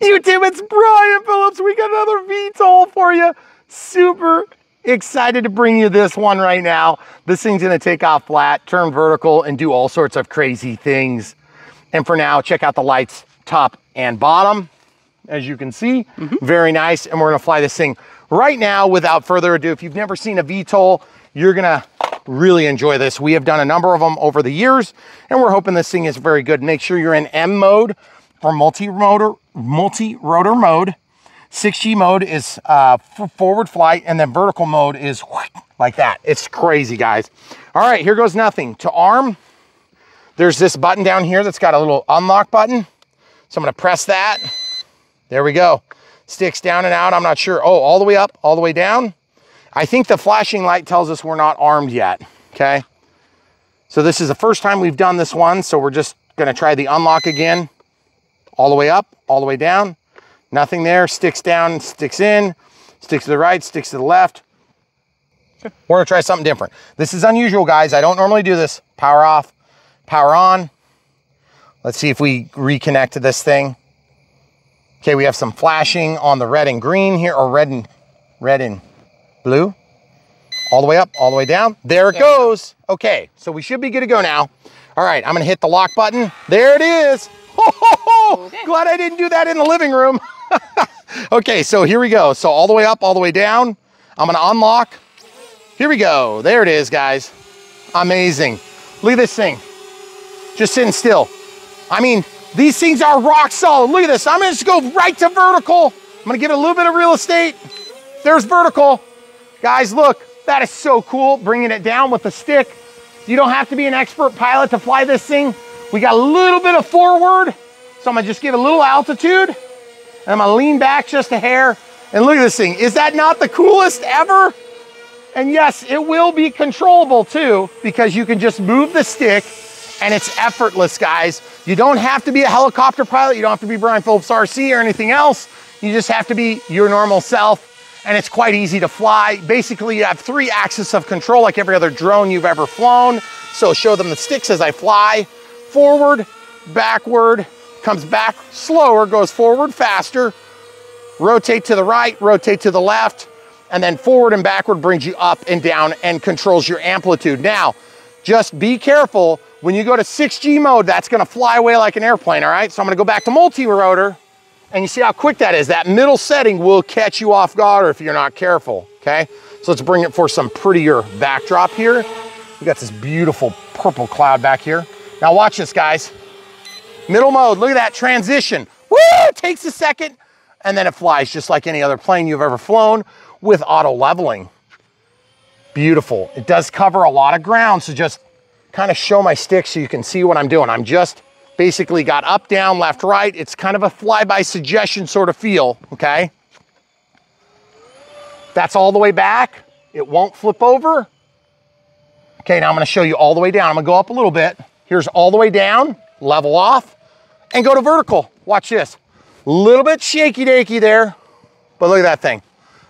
YouTube, it's Brian Phillips. We got another VTOL for you. Super excited to bring you this one right now. This thing's gonna take off flat, turn vertical, and do all sorts of crazy things. And for now, check out the lights, top and bottom. As you can see, very nice. And we're gonna fly this thing right now without further ado. If you've never seen a VTOL, you're gonna really enjoy this. We have done a number of them over the years, and we're hoping this thing is very good. Make sure you're in M mode or multi-rotor mode. 6G mode is forward flight, and then vertical mode is like that. It's crazy, guys. All right, here goes nothing. To arm, there's this button down here that's got a little unlock button. So I'm gonna press that. There we go. Sticks down and out, I'm not sure. Oh, all the way up, all the way down. I think the flashing light tells us we're not armed yet, okay? So this is the first time we've done this one, so we're just gonna try the unlock again. All the way up, all the way down. Nothing there, sticks down, sticks in, sticks to the right, sticks to the left. We're gonna try something different. This is unusual, guys. I don't normally do this. Power off, power on. Let's see if we reconnect to this thing. Okay, we have some flashing on the red and green here, or red and blue. All the way up, all the way down. There it goes. Okay, so we should be good to go now. All right, I'm gonna hit the lock button. There it is. Ho, ho, ho. Okay. Glad I didn't do that in the living room. Okay, so here we go. So all the way up, all the way down. I'm gonna unlock. Here we go. There it is, guys. Amazing. Look at this thing. Just sitting still. I mean, these things are rock solid. Look at this. I'm gonna just go right to vertical. I'm gonna give it a little bit of real estate. There's vertical. Guys, look, that is so cool. Bringing it down with the stick. You don't have to be an expert pilot to fly this thing. We got a little bit of forward. So I'm gonna just give it a little altitude, and I'm gonna lean back just a hair. And look at this thing. Is that not the coolest ever? And yes, it will be controllable too, because you can just move the stick. And it's effortless, guys. You don't have to be a helicopter pilot. You don't have to be Brian Phillips RC or anything else. You just have to be your normal self. And it's quite easy to fly. Basically, you have 3 axes of control like every other drone you've ever flown. So show them the sticks as I fly. Forward, backward, comes back slower, goes forward faster. Rotate to the right, rotate to the left. And then forward and backward brings you up and down and controls your amplitude. Now, just be careful. When you go to 6G mode, that's gonna fly away like an airplane, all right? So I'm gonna go back to multi-rotor, and you see how quick that is. That middle setting will catch you off guard if you're not careful, okay? So let's bring it for some prettier backdrop here. We got this beautiful purple cloud back here. Now watch this, guys. Middle mode, look at that transition. Woo, it takes a second, and then it flies just like any other plane you've ever flown with auto leveling. Beautiful. It does cover a lot of ground, so just kind of show my stick so you can see what I'm doing. I'm just basically got up, down, left, right. It's kind of a fly-by suggestion sort of feel, okay? That's all the way back. It won't flip over. Okay, now I'm gonna show you all the way down. I'm gonna go up a little bit. Here's all the way down, level off, and go to vertical. Watch this. Little bit shaky-daky there, but look at that thing.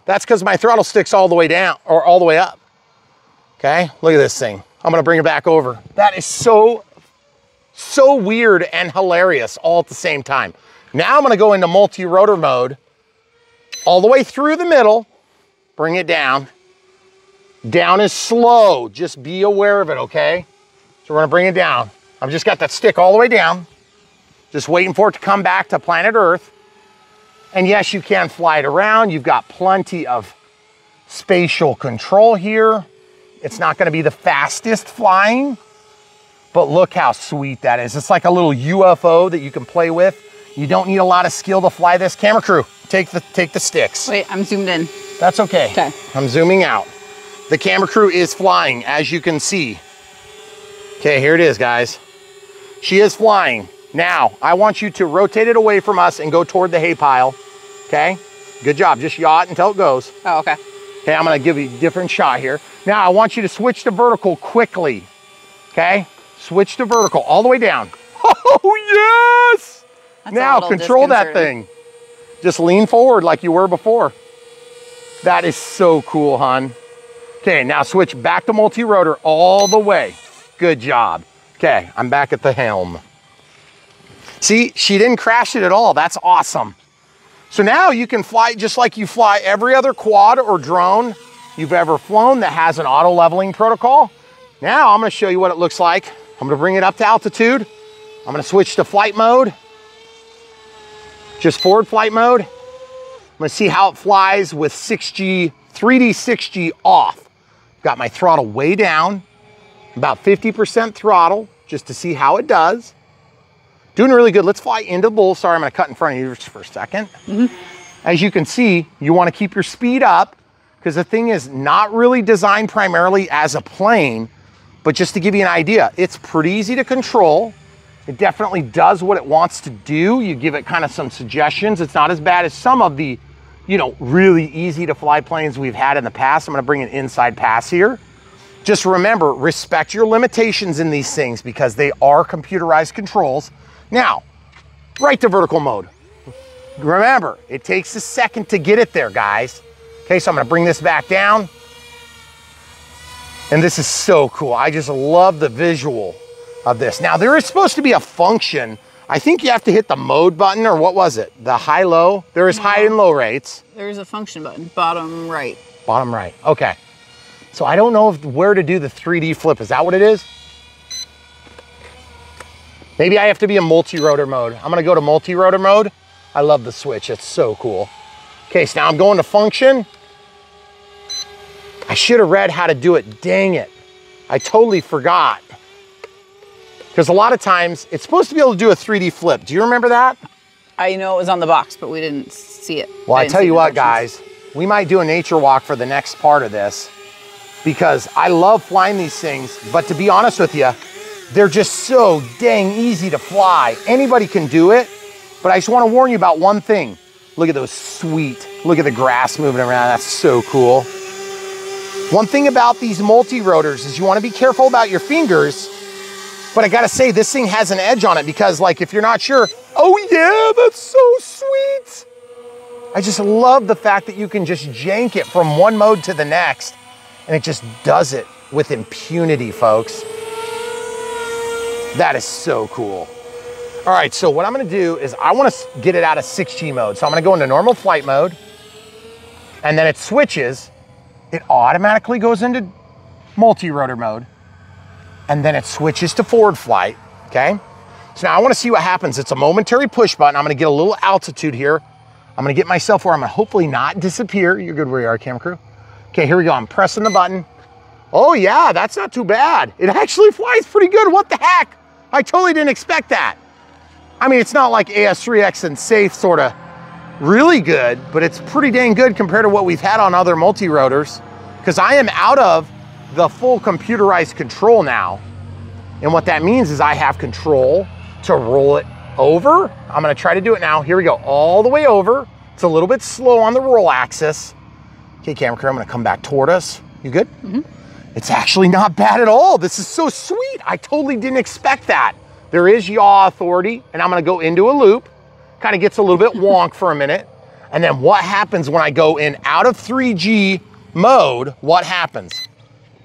That's because my throttle stick's all the way down, or all the way up. Okay, look at this thing. I'm gonna bring it back over. That is so weird and hilarious all at the same time. Now I'm gonna go into multi-rotor mode, all the way through the middle, bring it down. Down is slow, just be aware of it, okay? So we're gonna bring it down. I've just got that stick all the way down, just waiting for it to come back to planet Earth. And yes, you can fly it around. You've got plenty of spatial control here. It's not gonna be the fastest flying, but look how sweet that is. It's like a little UFO that you can play with. You don't need a lot of skill to fly this. Camera crew, take the sticks. Wait, I'm zoomed in. That's okay. Okay. I'm zooming out. The camera crew is flying, as you can see. Okay, here it is, guys. She is flying. Now, I want you to rotate it away from us and go toward the hay pile, okay? Good job, just yaw it until it goes. Oh, okay. Okay, I'm gonna give you a different shot here. Now I want you to switch to vertical quickly, okay? Switch to vertical, all the way down. Oh, yes! That's now control that thing. Just lean forward like you were before. That is so cool, hon. Okay, now switch back to multi-rotor all the way. Good job. Okay, I'm back at the helm. See, she didn't crash it at all, that's awesome. So now you can fly just like you fly every other quad or drone you've ever flown that has an auto leveling protocol. Now I'm gonna show you what it looks like. I'm gonna bring it up to altitude. I'm gonna switch to flight mode, just forward flight mode. I'm gonna see how it flies with 6G, 3D 6G off. Got my throttle way down, about 50% throttle, just to see how it does. Doing really good. Let's fly into the bull. Sorry, I'm gonna cut in front of you just for a second. As you can see, you wanna keep your speed up because the thing is not really designed primarily as a plane, but just to give you an idea, it's pretty easy to control. It definitely does what it wants to do. You give it kind of some suggestions. It's not as bad as some of the, you know, really easy to fly planes we've had in the past. I'm gonna bring an inside pass here. Just remember, respect your limitations in these things because they are computerized controls. Now, right to vertical mode. Remember, it takes a second to get it there, guys. Okay, so I'm gonna bring this back down. And this is so cool. I just love the visual of this. Now, there is supposed to be a function. I think you have to hit the mode button, or what was it? The high-low? There is high and low rates. There is a function button, bottom right. Bottom right, okay. So I don't know if, where to do the 3D flip. Is that what it is? Maybe I have to be in multi-rotor mode. I'm gonna go to multi-rotor mode. I love the switch, it's so cool. Okay, so now I'm going to function. I should have read how to do it, dang it. I totally forgot. Because a lot of times, it's supposed to be able to do a 3D flip. Do you remember that? I know it was on the box, but we didn't see it. Well, I tell you what, guys, we might do a nature walk for the next part of this because I love flying these things, but to be honest with you, they're just so dang easy to fly. Anybody can do it, but I just want to warn you about one thing. Look at those sweet, look at the grass moving around. That's so cool. One thing about these multi-rotors is you want to be careful about your fingers, but I got to say this thing has an edge on it because like if you're not sure, oh yeah, that's so sweet. I just love the fact that you can just jank it from one mode to the next and it just does it with impunity, folks. That is so cool. All right, so what I'm gonna do is I wanna get it out of 6G mode. So I'm gonna go into normal flight mode and then it switches. It automatically goes into multi-rotor mode and then it switches to forward flight, okay? So now I wanna see what happens. It's a momentary push button. I'm gonna get a little altitude here. I'm gonna get myself where I'm gonna hopefully not disappear. You're good where you are, camera crew. Okay, here we go, I'm pressing the button. Oh yeah, that's not too bad. It actually flies pretty good, what the heck? I totally didn't expect that. I mean, it's not like AS3X and Safe sort of really good, but it's pretty dang good compared to what we've had on other multi-rotors, because I am out of the full computerized control now. And what that means is I have control to roll it over. I'm gonna try to do it now. Here we go, all the way over. It's a little bit slow on the roll axis. Okay, camera crew, I'm gonna come back toward us. You good? Mm-hmm. It's actually not bad at all. This is so sweet. I totally didn't expect that. There is yaw authority, and I'm gonna go into a loop, kind of gets a little bit wonk for a minute, and then what happens when I go in out of 3G mode, what happens?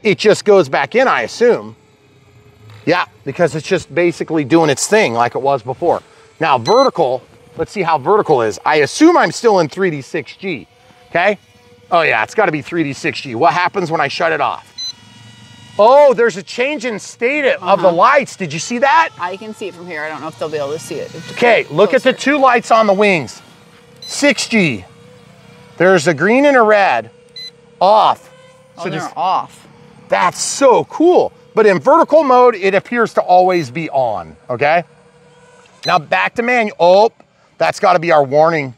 It just goes back in, I assume. Yeah, because it's just basically doing its thing like it was before. Now vertical, let's see how vertical is. I assume I'm still in 3D 6G, okay? Oh yeah, it's gotta be 3D 6G. What happens when I shut it off? Oh, there's a change in state of the lights. Did you see that? I can see it from here. I don't know if they'll be able to see it. Okay, look at the two lights on the wings. 6G. There's a green and a red. Off. Oh, so they're off. That's so cool. But in vertical mode, it appears to always be on, okay? Now back to manual. Oh, that's gotta be our warning.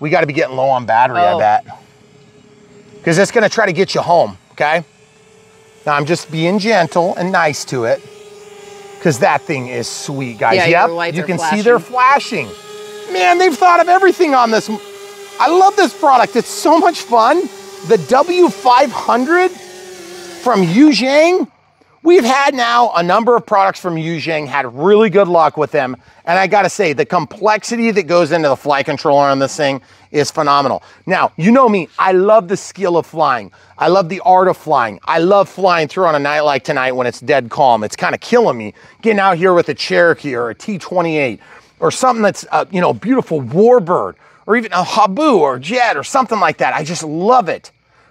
We gotta be getting low on battery, I bet. Because it's gonna try to get you home, okay? Now I'm just being gentle and nice to it because that thing is sweet, guys. Yeah, yep, you can see they're flashing. Man, they've thought of everything on this. I love this product, it's so much fun. The W500 from Yu Xiang. We've had now a number of products from Yu Xiang, had really good luck with them. And I gotta say, the complexity that goes into the flight controller on this thing is phenomenal. Now, you know me, I love the skill of flying. I love the art of flying. I love flying through on a night like tonight when it's dead calm. It's kind of killing me. Getting out here with a Cherokee or a T28 or something that's, you know, beautiful warbird or even a Habu or Jet or something like that. I just love it.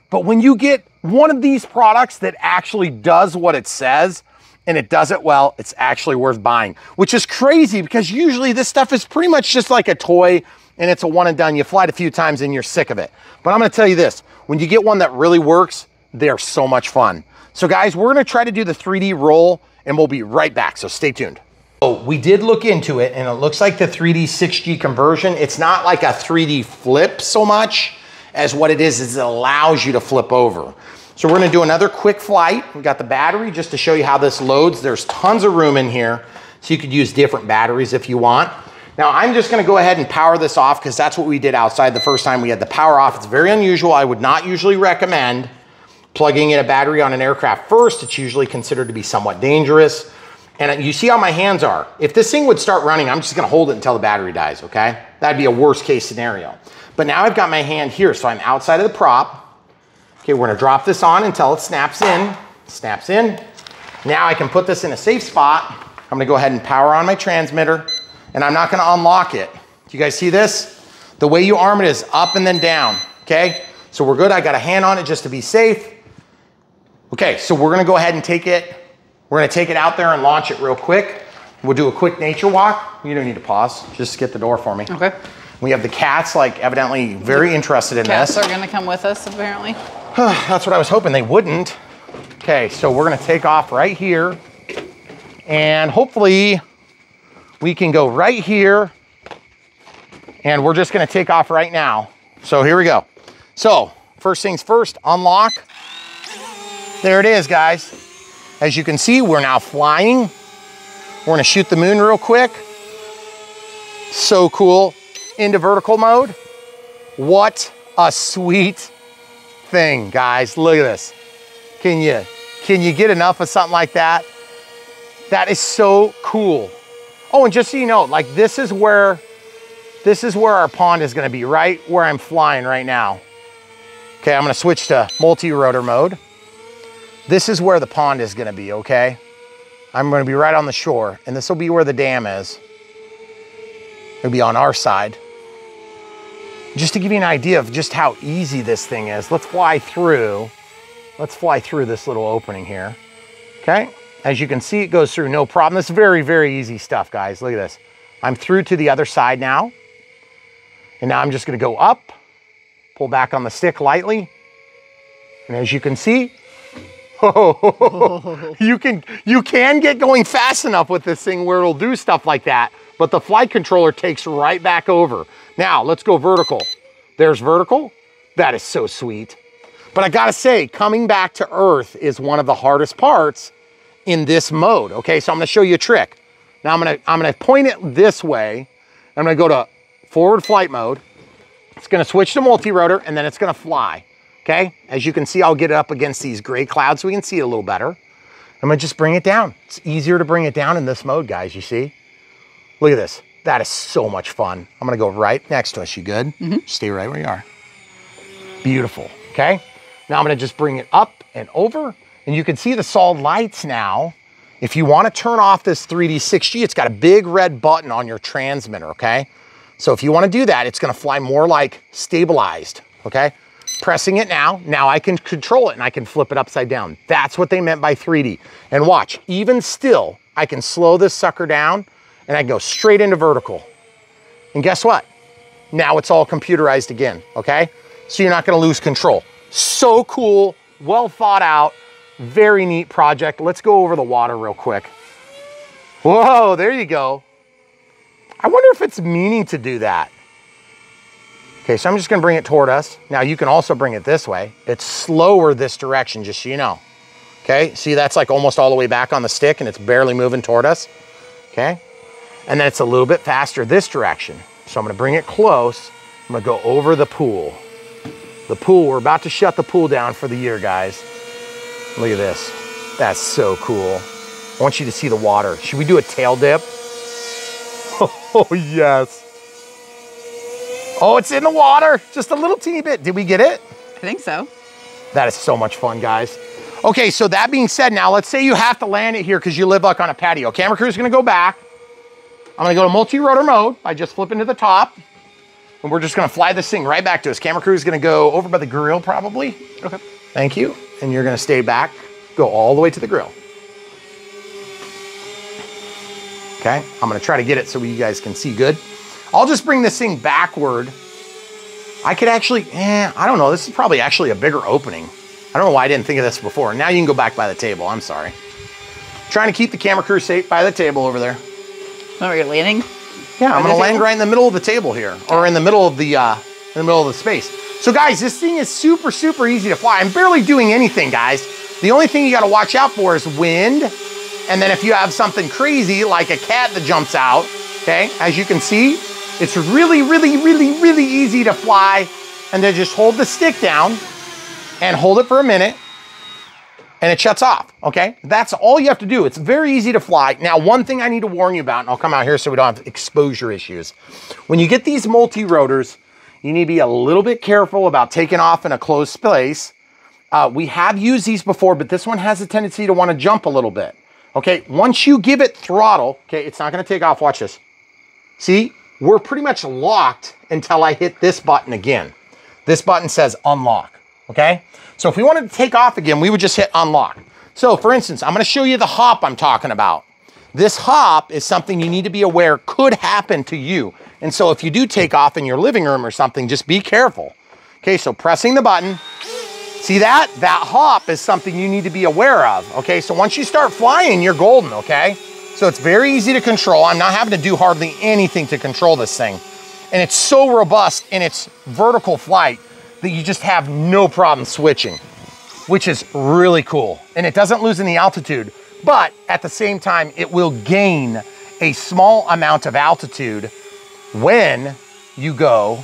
But when you get one of these products that actually does what it says and it does it well, it's actually worth buying, which is crazy because usually this stuff is pretty much just like a toy and it's a one and done. You fly it a few times and you're sick of it. But I'm gonna tell you this, when you get one that really works, they're so much fun. So guys, we're gonna try to do the 3D roll and we'll be right back, so stay tuned. Oh, we did look into it and it looks like the 3D 6G conversion, it's not like a 3D flip so much as what it is it allows you to flip over. So we're gonna do another quick flight. We got the battery just to show you how this loads. There's tons of room in here, so you could use different batteries if you want. Now I'm just gonna go ahead and power this off because that's what we did outside the first time we had the power off. It's very unusual. I would not usually recommend plugging in a battery on an aircraft first. It's usually considered to be somewhat dangerous. And you see how my hands are. If this thing would start running, I'm just gonna hold it until the battery dies, okay? That'd be a worst case scenario. But now I've got my hand here, so I'm outside of the prop. Okay, we're gonna drop this on until it snaps in. Snaps in. Now I can put this in a safe spot. I'm gonna go ahead and power on my transmitter, and I'm not gonna unlock it. Do you guys see this? The way you arm it is up and then down, okay? So we're good, I got a hand on it just to be safe. Okay, so we're gonna go ahead and take it. We're gonna take it out there and launch it real quick. We'll do a quick nature walk. You don't need to pause, just get the door for me. Okay. We have the cats, like, evidently very interested in this. Cats are gonna come with us, apparently. That's what I was hoping, they wouldn't. Okay, so we're gonna take off right here and hopefully we can go right here and we're just gonna take off right now. So here we go. So first things first, unlock. There it is, guys. As you can see, we're now flying. We're gonna shoot the moon real quick. So cool. Into vertical mode. What a sweet thing, guys. Look at this. Can you get enough of something like that? That is so cool. Oh, and just so you know, like this is where our pond is gonna be, right where I'm flying right now. Okay, I'm gonna switch to multi-rotor mode. This is where the pond is gonna be, okay? I'm gonna be right on the shore, and this will be where the dam is. It'll be on our side. Just to give you an idea of just how easy this thing is, let's fly through this little opening here, okay? As you can see, it goes through no problem. This is very, very easy stuff, guys. Look at this. I'm through to the other side now. And now I'm just gonna go up, pull back on the stick lightly. And as you can see, oh, you can get going fast enough with this thing where it'll do stuff like that, but the flight controller takes right back over. Now let's go vertical. There's vertical. That is so sweet. But I gotta say, coming back to Earth is one of the hardest parts in this mode. Okay, so I'm gonna show you a trick. Now I'm gonna point it this way. I'm gonna go to forward flight mode. It's gonna switch to multi-rotor and then it's gonna fly. Okay, as you can see, I'll get it up against these gray clouds so we can see it a little better. I'm gonna just bring it down. It's easier to bring it down in this mode, guys, you see? Look at this, that is so much fun. I'm gonna go right next to us, you good? Mm-hmm. Stay right where you are. Beautiful, okay? Now I'm gonna just bring it up and over, and you can see the solid lights now. If you wanna turn off this 3D 6G, it's got a big red button on your transmitter, okay? So if you wanna do that, it's gonna fly more like stabilized, okay? Pressing it now I can control it and I can flip it upside down. That's what they meant by 3D. And watch, even still, I can slow this sucker down and I can go straight into vertical. And guess what? Now it's all computerized again, okay? So you're not gonna lose control. So cool, well thought out, very neat project. Let's go over the water real quick. Whoa, there you go. I wonder if it's meaning to do that. Okay, so I'm just gonna bring it toward us. Now you can also bring it this way. It's slower this direction, just so you know. Okay, see that's like almost all the way back on the stick and it's barely moving toward us, okay? And then it's a little bit faster this direction. So I'm gonna bring it close. I'm gonna go over the pool. The pool, we're about to shut the pool down for the year, guys. Look at this, that's so cool. I want you to see the water. Should we do a tail dip? Oh, yes. Oh, it's in the water, just a little teeny bit. Did we get it? I think so. That is so much fun, guys. Okay, so that being said, now let's say you have to land it here because you live like on a patio. Camera crew's gonna go back. I'm gonna go to multi-rotor mode by just flipping to the top. and we're just gonna fly this thing right back to us. Camera crew is gonna go over by the grill probably. Okay. Thank you. And you're gonna stay back, go all the way to the grill. Okay, I'm gonna try to get it so you guys can see good. I'll just bring this thing backward. I could actually, I don't know, this is probably actually a bigger opening. I don't know why I didn't think of this before. Now you can go back by the table, I'm sorry. Trying to keep the camera crew safe by the table over there. Oh, you're landing? Yeah, I'm gonna land right in the middle of the table here, or in the middle of the space. So guys, this thing is super, super easy to fly. I'm barely doing anything, guys. The only thing you gotta watch out for is wind, and then if you have something crazy, like a cat that jumps out, okay? As you can see, it's really, really, really, really easy to fly, and then just hold the stick down, and hold it for a minute, and it shuts off, okay? That's all you have to do. It's very easy to fly. Now, one thing I need to warn you about, and I'll come out here so we don't have exposure issues. When you get these multi-rotors, you need to be a little bit careful about taking off in a closed space. We have used these before, but this one has a tendency to wanna jump a little bit, okay? Once you give it throttle, okay, it's not gonna take off, watch this. See, we're pretty much locked until I hit this button again. This button says unlock. Okay, so if we wanted to take off again, we would just hit unlock. So for instance, I'm gonna show you the hop I'm talking about. This hop is something you need to be aware could happen to you. And so if you do take off in your living room or something, just be careful. Okay, so pressing the button. See that? That hop is something you need to be aware of. Okay, so once you start flying, you're golden, okay? So it's very easy to control. I'm not having to do hardly anything to control this thing. And it's so robust in its vertical flight that you just have no problem switching, which is really cool. And it doesn't lose any altitude, but at the same time, it will gain a small amount of altitude when you go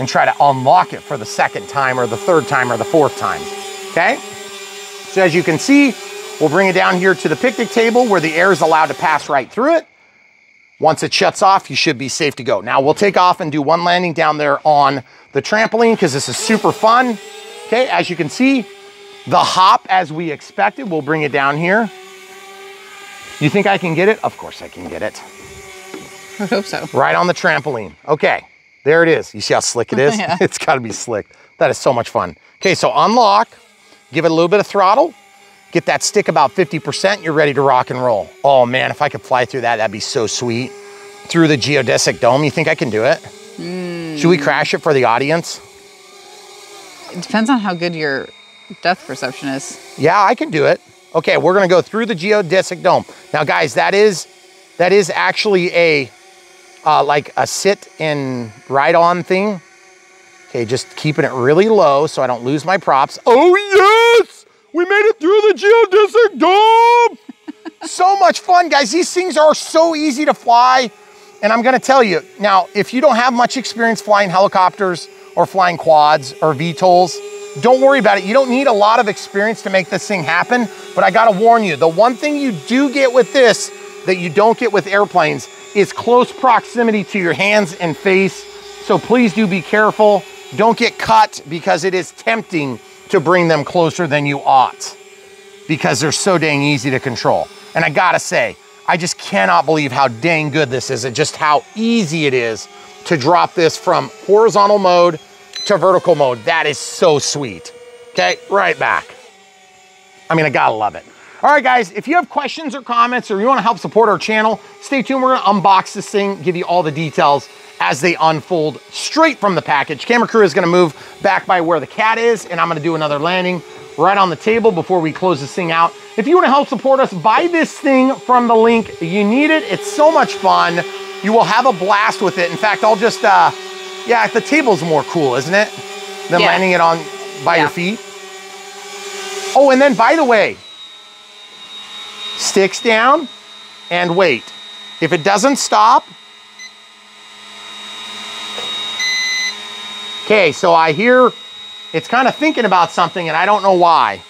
and try to unlock it for the second time or the third time or the fourth time, okay? So as you can see, we'll bring it down here to the picnic table where the air is allowed to pass right through it. Once it shuts off, you should be safe to go. Now we'll take off and do one landing down there on the trampoline because this is super fun. Okay, as you can see, the hop as we expected, we'll bring it down here. You think I can get it? Of course I can get it. I hope so. Right on the trampoline. Okay, there it is. You see how slick it is? Yeah. It's gotta be slick. That is so much fun. Okay, so unlock, give it a little bit of throttle. Get that stick about 50%, you're ready to rock and roll. Oh man, if I could fly through that, that'd be so sweet. Through the geodesic dome, you think I can do it? Mm. Should we crash it for the audience? It depends on how good your depth perception is. Yeah, I can do it. Okay, we're gonna go through the geodesic dome. Now guys, that is actually a, like a sit and ride on thing. Okay, just keeping it really low so I don't lose my props. Oh yes! We made it through the geodesic dome. So much fun, guys. These things are so easy to fly. And I'm gonna tell you, now, if you don't have much experience flying helicopters or flying quads or VTOLs, don't worry about it. You don't need a lot of experience to make this thing happen, but I gotta warn you, the one thing you do get with this that you don't get with airplanes is close proximity to your hands and face. So please do be careful. Don't get cut because it is tempting to bring them closer than you ought because they're so dang easy to control. And I gotta say, I just cannot believe how dang good this is and just how easy it is to drop this from horizontal mode to vertical mode. That is so sweet. Okay, right back. I mean, I gotta love it. All right, guys, if you have questions or comments or you wanna help support our channel, stay tuned, we're gonna unbox this thing, give you all the details as they unfold straight from the package. Camera crew is gonna move back by where the cat is and I'm gonna do another landing right on the table before we close this thing out. If you wanna help support us, buy this thing from the link. You need it, it's so much fun. You will have a blast with it. In fact, I'll just, yeah, the table's more cool, isn't it? Than landing it on by your feet. Oh, and then by the way, sticks down and wait. If it doesn't stop, okay, so I hear it's kind of thinking about something and I don't know why.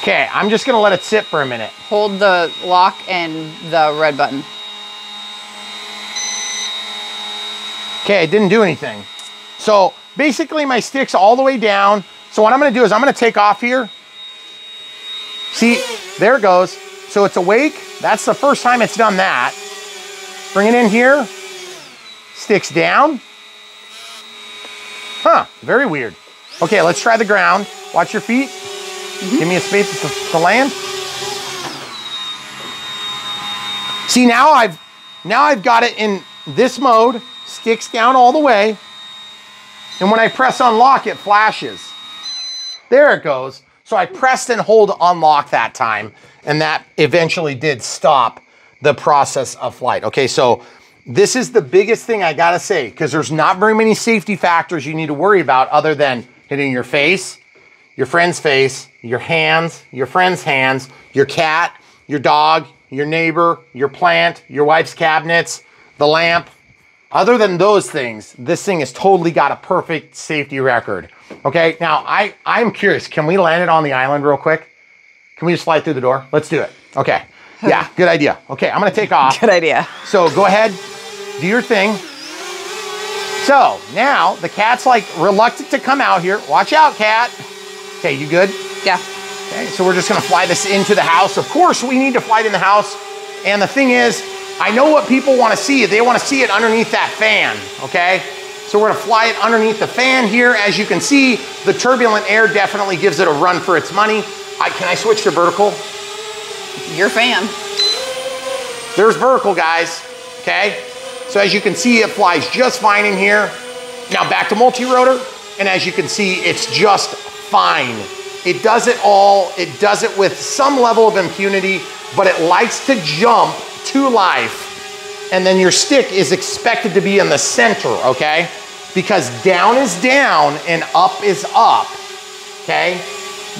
Okay, I'm just gonna let it sit for a minute. Hold the lock and the red button. Okay, it didn't do anything. So basically my stick's all the way down. So what I'm gonna do is I'm gonna take off here. See, there it goes. So it's awake. That's the first time it's done that. Bring it in here, sticks down. Huh, very weird. Okay, let's try the ground. Watch your feet. Mm-hmm. Give me a space to land. See, now I've got it in this mode, sticks down all the way, and when I press unlock, it flashes. There it goes. So I pressed and hold to unlock that time, and that eventually did stop the process of flight. Okay, so this is the biggest thing I gotta say, because there's not very many safety factors you need to worry about other than hitting your face, your friend's face, your hands, your friend's hands, your cat, your dog, your neighbor, your plant, your wife's cabinets, the lamp. Other than those things, this thing has totally got a perfect safety record. Okay, now I'm curious, can we land it on the island real quick? Can we just slide through the door? Let's do it. Okay, yeah, good idea. Okay, I'm gonna take off. Good idea. So go ahead, do your thing. So now the cat's like reluctant to come out here. Watch out, cat. Okay, you good? Yeah. Okay, so we're just gonna fly this into the house. Of course, we need to fly it in the house. And the thing is, I know what people wanna see. They wanna see it underneath that fan, okay? So we're gonna fly it underneath the fan here. As you can see, the turbulent air definitely gives it a run for its money. Can I switch to vertical? Your fan. There's vertical, guys, okay? So as you can see, it flies just fine in here. Now back to multi-rotor, and as you can see, it's just fine. It does it all. It does it with some level of impunity, but it likes to jump to life. And then your stick is expected to be in the center, okay? Because down is down and up is up, okay?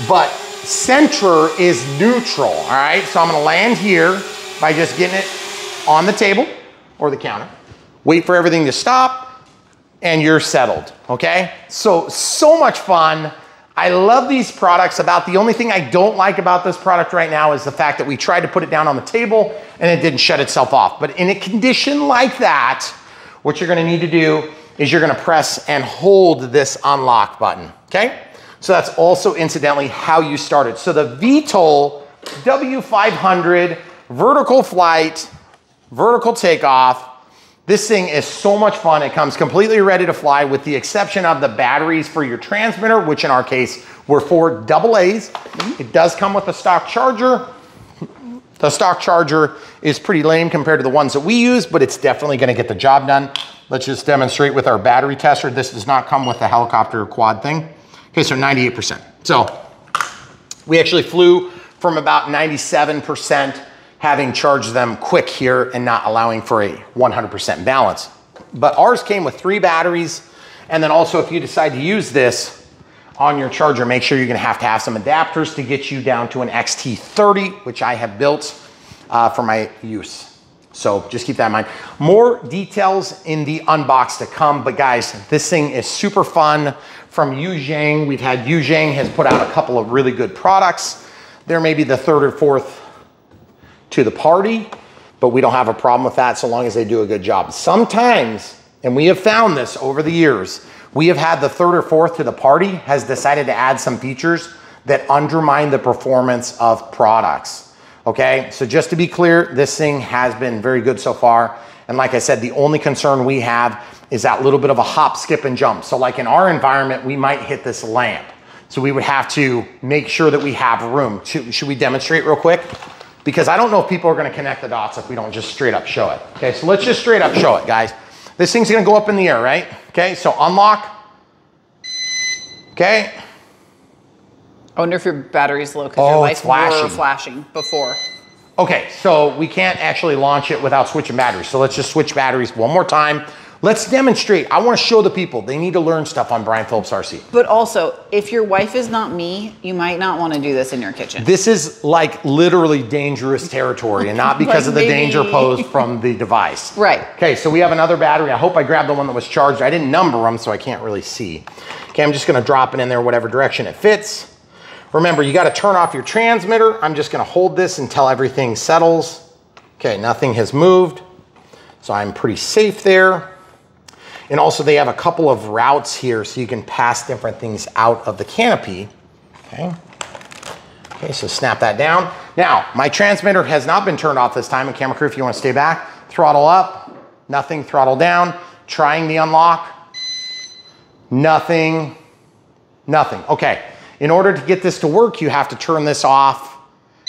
But center is neutral, all right? So I'm gonna land here by just getting it on the table or the counter. Wait for everything to stop and you're settled, okay? So much fun. I love these products. About the only thing I don't like about this product right now is the fact that we tried to put it down on the table and it didn't shut itself off. But in a condition like that, what you're gonna need to do is you're gonna press and hold this unlock button, okay? So that's also incidentally how you started. So the VTOL W500 vertical flight, vertical takeoff. This thing is so much fun. It comes completely ready to fly with the exception of the batteries for your transmitter, which in our case were 4 AAs. It does come with a stock charger. The stock charger is pretty lame compared to the ones that we use, but it's definitely gonna get the job done. Let's just demonstrate with our battery tester. This does not come with the helicopter or quad thing. Okay, so 98%. So we actually flew from about 97% having charged them quick here and not allowing for a 100% balance. But ours came with 3 batteries. And then also if you decide to use this on your charger, make sure you're gonna have to have some adapters to get you down to an XT30, which I have built for my use. So just keep that in mind. More details in the unbox to come, but guys, this thing is super fun from Yu Xiang. Yu Xiang has put out a couple of really good products. There may be the third or fourth to the party, but we don't have a problem with that so long as they do a good job. Sometimes, and we have found this over the years, we have had the third or fourth to the party has decided to add some features that undermine the performance of products, okay? So just to be clear, this thing has been very good so far. And like I said, the only concern we have is that little bit of a hop, skip, and jump. So like in our environment, we might hit this lamp. So we would have to make sure that we have room. Should we demonstrate real quick? Because I don't know if people are gonna connect the dots if we don't just straight up show it. Okay, so let's just straight up show it, guys. This thing's gonna go up in the air, right? Okay, so unlock. Okay. I wonder if your battery's low because your lights were flashing before. Okay, so we can't actually launch it without switching batteries. So let's just switch batteries one more time. Let's demonstrate. I wanna show the people. They need to learn stuff on Brian Phillips RC. But also, if your wife is not me, you might not wanna do this in your kitchen. This is like literally dangerous territory and not because like of the danger posed from the device. Right. Okay, so we have another battery. I hope I grabbed the one that was charged. I didn't number them, so I can't really see. Okay, I'm just gonna drop it in there whatever direction it fits. Remember, you gotta turn off your transmitter. I'm just gonna hold this until everything settles. Okay, nothing has moved. So I'm pretty safe there. And also they have a couple of routes here so you can pass different things out of the canopy, okay? Okay, so snap that down. Now, my transmitter has not been turned off this time, and camera crew, if you wanna stay back, throttle up, nothing. Throttle down, trying the unlock, nothing, nothing. Okay, in order to get this to work, you have to turn this off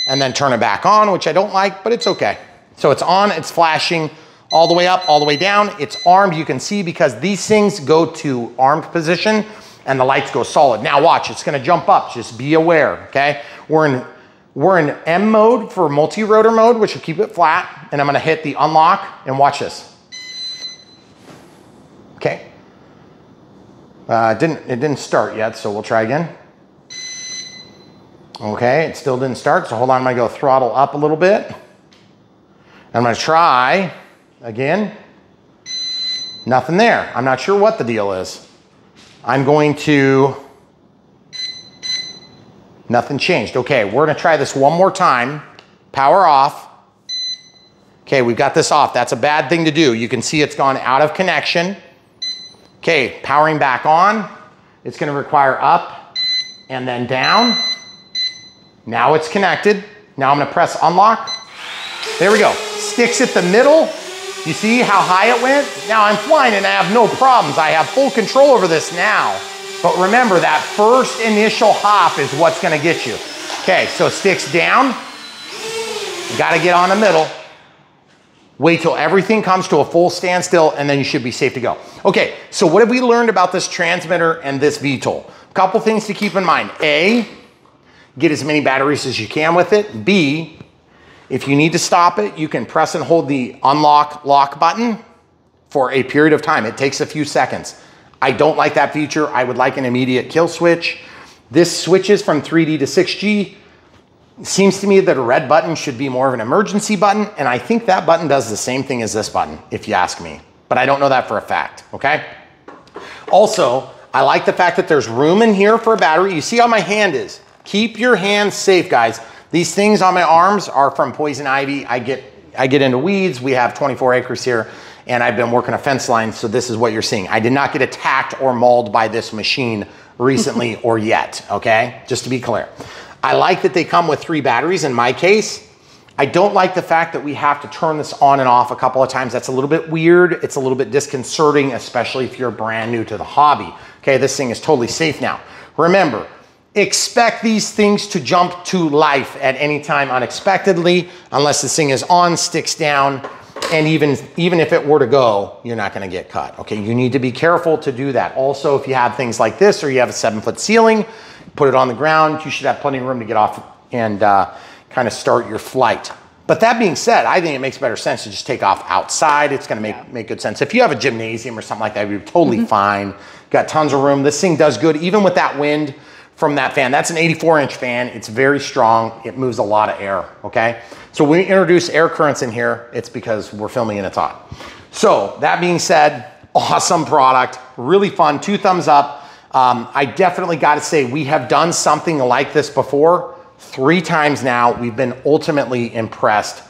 and then turn it back on, which I don't like, but it's okay. So it's on, it's flashing all the way up, all the way down. It's armed, you can see, because these things go to armed position and the lights go solid. Now watch, it's gonna jump up, just be aware, okay? We're in M mode for multi-rotor mode, which will keep it flat, and I'm gonna hit the unlock and watch this. Okay. It didn't start yet, so we'll try again. Okay, it still didn't start, so hold on, I'm gonna go throttle up a little bit. I'm gonna try again. Nothing there. I'm not sure what the deal is. I'm going to, nothing changed. Okay, we're gonna try this one more time. Power off. Okay, we've got this off. That's a bad thing to do. You can see it's gone out of connection. Okay, powering back on. It's gonna require up and then down. Now it's connected. Now I'm gonna press unlock. There we go. Sticks at the middle. You see how high it went? Now I'm flying and I have no problems. I have full control over this now. But remember, that first initial hop is what's gonna get you. Okay, so sticks down. You gotta get on the middle. Wait till everything comes to a full standstill and then you should be safe to go. Okay, so what have we learned about this transmitter and this VTOL? A couple things to keep in mind. A, get as many batteries as you can with it. B, if you need to stop it, you can press and hold the unlock lock button for a period of time. It takes a few seconds. I don't like that feature. I would like an immediate kill switch. This switches from 3G to 6G. It seems to me that a red button should be more of an emergency button, and I think that button does the same thing as this button, if you ask me. But I don't know that for a fact, okay? Also, I like the fact that there's room in here for a battery. You see how my hand is. Keep your hands safe, guys. These things on my arms are from poison ivy. I get into weeds. We have 24 acres here and I've been working a fence line, so this is what you're seeing. I did not get attacked or mauled by this machine recently or yet, okay? Just to be clear. I like that they come with 3 batteries in my case. I don't like the fact that we have to turn this on and off a couple of times. That's a little bit weird. It's a little bit disconcerting, especially if you're brand new to the hobby. Okay, this thing is totally safe now. Remember, expect these things to jump to life at any time unexpectedly, unless this thing is on, sticks down, and even if it were to go, you're not gonna get cut, okay? You need to be careful to do that. Also, if you have things like this or you have a 7-foot ceiling, put it on the ground, you should have plenty of room to get off and kind of start your flight. But that being said, I think it makes better sense to just take off outside. It's gonna make good sense. If you have a gymnasium or something like that, you're totally fine. Got tons of room. This thing does good, even with that wind from that fan. That's an 84-inch fan. It's very strong. It moves a lot of air, okay? So when we introduce air currents in here, it's because we're filming and it's hot. So that being said, awesome product, really fun, 2 thumbs up. I definitely gotta say, we have done something like this before 3 times now. We've been ultimately impressed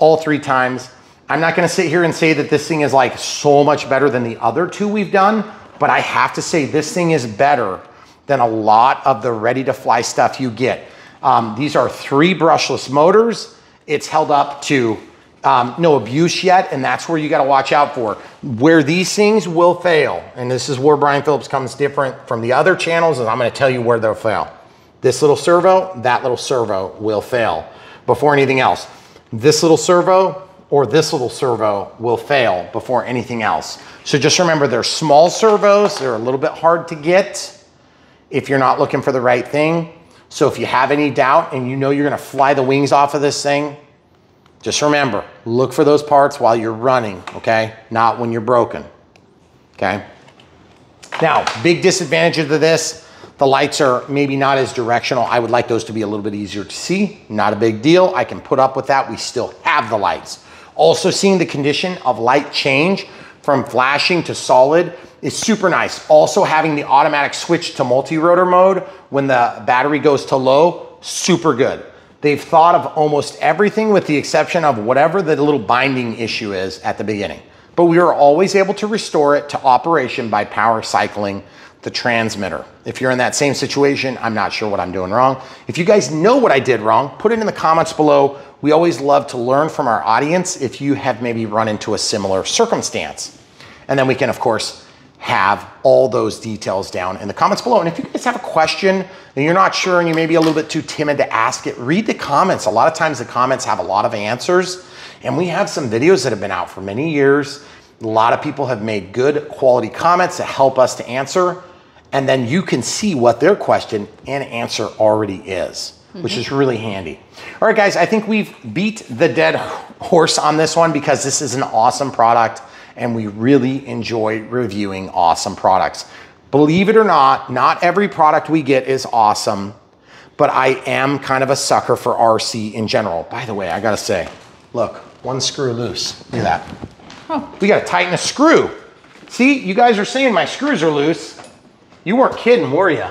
all 3 times. I'm not gonna sit here and say that this thing is like so much better than the other 2 we've done, but I have to say this thing is better than a lot of the ready-to-fly stuff you get. These are 3 brushless motors. It's held up to no abuse yet, and that's where you gotta watch out for. Where these things will fail, and this is where Brian Phillips comes different from the other channels, and I'm gonna tell you where they'll fail. This little servo, that little servo will fail before anything else. This little servo or this little servo will fail before anything else. So just remember, they're small servos. They're a little bit hard to get if you're not looking for the right thing. So if you have any doubt and you know you're gonna fly the wings off of this thing, just remember, look for those parts while you're running, okay? Not when you're broken, okay? Now, big disadvantage of this, the lights are maybe not as directional. I would like those to be a little bit easier to see. Not a big deal, I can put up with that. We still have the lights. Also, seeing the condition of light change from flashing to solid is super nice. Also, having the automatic switch to multi-rotor mode when the battery goes to low, super good. They've thought of almost everything with the exception of whatever the little binding issue is at the beginning. but we were always able to restore it to operation by power cycling the transmitter. If you're in that same situation, I'm not sure what I'm doing wrong. If you guys know what I did wrong, put it in the comments below. We always love to learn from our audience if you have maybe run into a similar circumstance. And then we can, of course, have all those details down in the comments below. And if you guys have a question and you're not sure and you may be a little bit too timid to ask it, read the comments. A lot of times the comments have a lot of answers. And we have some videos that have been out for many years. A lot of people have made good quality comments that help us to answer. And then you can see what their question and answer already is, which is really handy. All right, guys, I think we've beat the dead horse on this one because this is an awesome product and we really enjoy reviewing awesome products. Believe it or not, not every product we get is awesome, but I am kind of a sucker for RC in general. By the way, I gotta say, look, one screw loose, look at that. Oh, we gotta tighten a screw. See, you guys are saying my screws are loose. You weren't kidding, were you?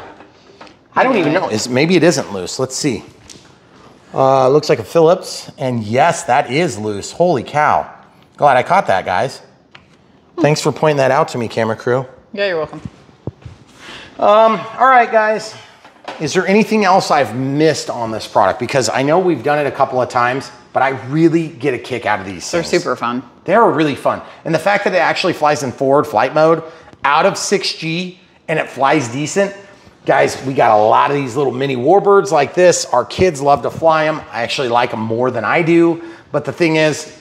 I don't even know, maybe it isn't loose, let's see. Looks like a Phillips, and yes, that is loose, holy cow. Glad I caught that, guys. Thanks for pointing that out to me, camera crew. Yeah, you're welcome. All right, guys. Is there anything else I've missed on this product? Because I know we've done it a couple of times, but I really get a kick out of these things. They're super fun. They're really fun. And the fact that it actually flies in forward flight mode, out of 6G, and it flies decent. Guys, we got a lot of these little mini warbirds like this. Our kids love to fly them. I actually like them more than I do. But the thing is,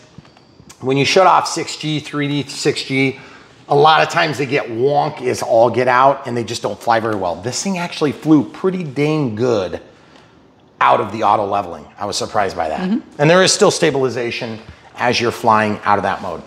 when you shut off 6G, 3D, 6G, a lot of times they get wonk as all get out and they just don't fly very well. This thing actually flew pretty dang good out of the auto leveling. I was surprised by that. And there is still stabilization as you're flying out of that mode.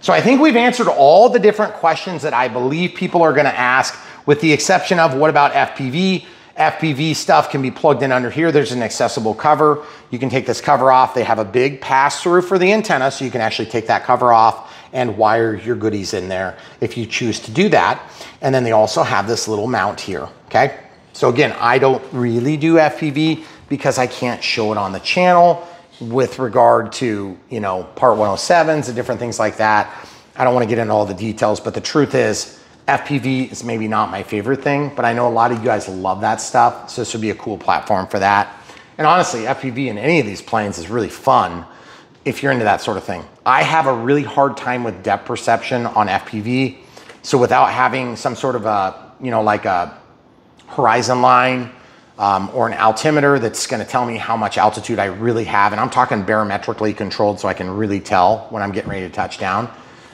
So I think we've answered all the different questions that I believe people are gonna ask, with the exception of what about FPV? FPV stuff can be plugged in under here. There's an accessible cover. You can take this cover off. They have a big pass through for the antenna, so you can actually take that cover off and wire your goodies in there if you choose to do that. And then they also have this little mount here, okay? So again, I don't really do FPV because I can't show it on the channel with regard to, you know, part 107s and different things like that. I don't wanna get into all the details, but the truth is, FPV is maybe not my favorite thing, but I know a lot of you guys love that stuff. So this would be a cool platform for that. And honestly, FPV in any of these planes is really fun if you're into that sort of thing. I have a really hard time with depth perception on FPV. So without having some sort of a, you know, like a horizon line or an altimeter that's gonna tell me how much altitude I really have. And I'm talking barometrically controlled so I can really tell when I'm getting ready to touch down.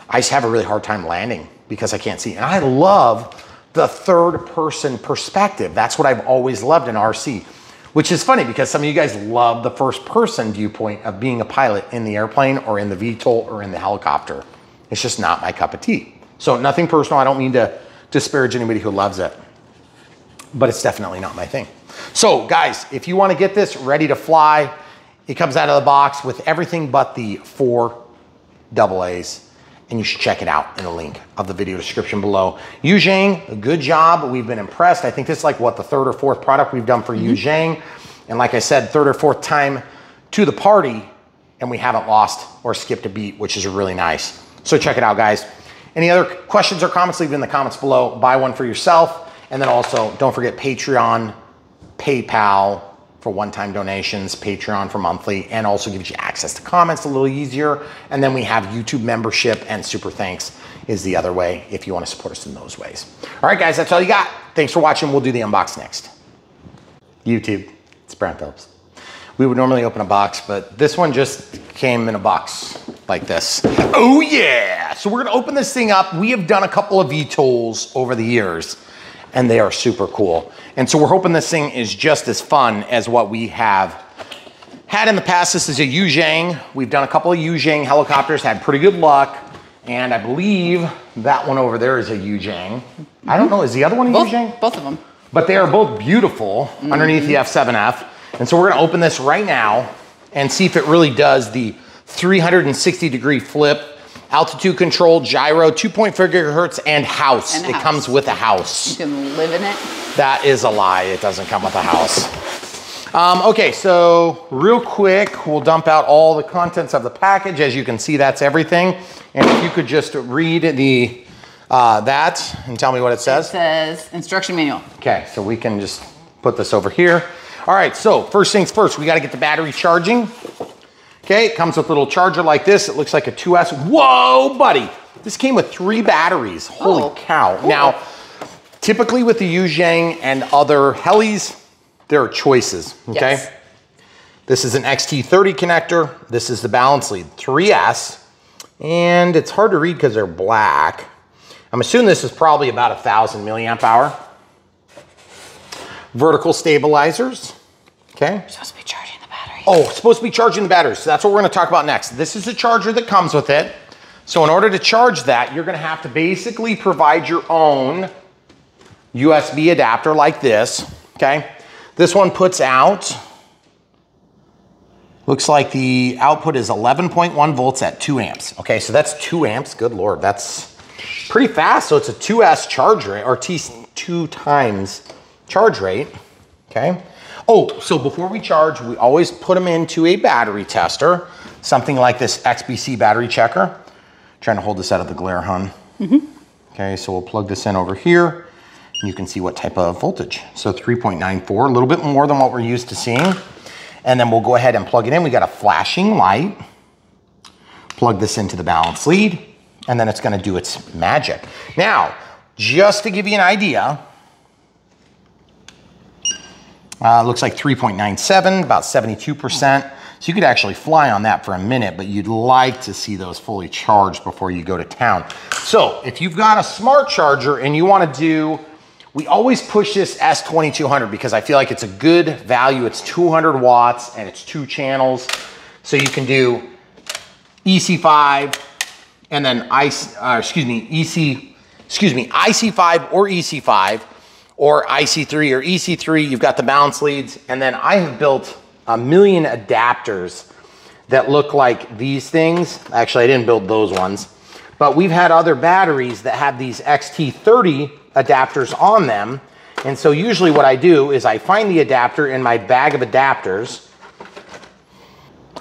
I just have a really hard time landing because I can't see. And I love the third person perspective. That's what I've always loved in RC, which is funny because some of you guys love the first person viewpoint of being a pilot in the airplane or in the VTOL or in the helicopter. It's just not my cup of tea. So nothing personal. I don't mean to disparage anybody who loves it, but it's definitely not my thing. So guys, if you wanna get this ready to fly, it comes out of the box with everything but the 4 AAs. And you should check it out in the link of the video description below. Yu Xiang, good job. We've been impressed. I think this is like what, the third or fourth product we've done for Yu Xiang. And like I said, third or fourth time to the party, and we haven't lost or skipped a beat, which is really nice. So check it out, guys. Any other questions or comments, leave it in the comments below. Buy one for yourself. And then also don't forget Patreon, PayPal, for one-time donations, Patreon for monthly, and also gives you access to comments a little easier. And then we have YouTube membership and super thanks is the other way if you wanna support us in those ways. All right, guys, that's all you got. Thanks for watching. We'll do the unbox next. YouTube, it's Brian Phillips. We would normally open a box, but this one just came in a box like this. Oh yeah! So we're gonna open this thing up. We have done a couple of VTOLs over the years, and they are super cool. And so we're hoping this thing is just as fun as what we have had in the past. This is a Yu Xiang. We've done a couple of Yu Xiang helicopters, had pretty good luck. And I believe that one over there is a Yu Xiang. I don't know, is the other one a Yu Xiang? Both of them. But they are both beautiful underneath the F7F. And so we're gonna open this right now and see if it really does the 360-degree flip, altitude control, gyro, 2.4 gigahertz, and house. And it comes with a house. You can live in it. That is a lie. It doesn't come with a house. Okay, so real quick, we'll dump out all the contents of the package. As you can see, that's everything. And if you could just read the that and tell me what it says. It says instruction manual. Okay, so we can just put this over here. All right, so first things first, we gotta get the battery charging. Okay, it comes with a little charger like this. It looks like a 2S. Whoa, buddy. This came with 3 batteries. Holy cow. Cool. Now, typically with the Yu Xiang and other helis, there are choices, okay? Yes. This is an XT30 connector. This is the balance lead, 3S. And it's hard to read because they're black. I'm assuming this is probably about 1,000 milliamp hour. Vertical stabilizers, okay? You're supposed to be charging. Oh, it's supposed to be charging the batteries. So that's what we're gonna talk about next. This is the charger that comes with it. So in order to charge that, you're gonna have to basically provide your own USB adapter like this, okay? This one puts out, looks like the output is 11.1 volts at 2 amps. Okay, so that's 2 amps, good Lord, that's pretty fast. So it's a 2S charge rate, or 2 times charge rate, okay? Oh, so before we charge, we always put them into a battery tester, something like this XBC battery checker. I'm trying to hold this out of the glare, hon. Okay, so we'll plug this in over here, and you can see what type of voltage. So 3.94, a little bit more than what we're used to seeing. And then we'll go ahead and plug it in. We got a flashing light. Plug this into the balance lead, and then it's gonna do its magic. Now, just to give you an idea, looks like 3.97, about 72%. So you could actually fly on that for a minute, but you'd like to see those fully charged before you go to town. So if you've got a smart charger and you wanna do, we always push this S2200 because I feel like it's a good value. It's 200 watts and it's 2 channels. So you can do EC5 and then IC5 or EC5. Or IC3 or EC3, you've got the balance leads. And then I have built a million adapters that look like these things. Actually, I didn't build those ones, but we've had other batteries that have these XT30 adapters on them. And so usually what I do is I find the adapter in my bag of adapters.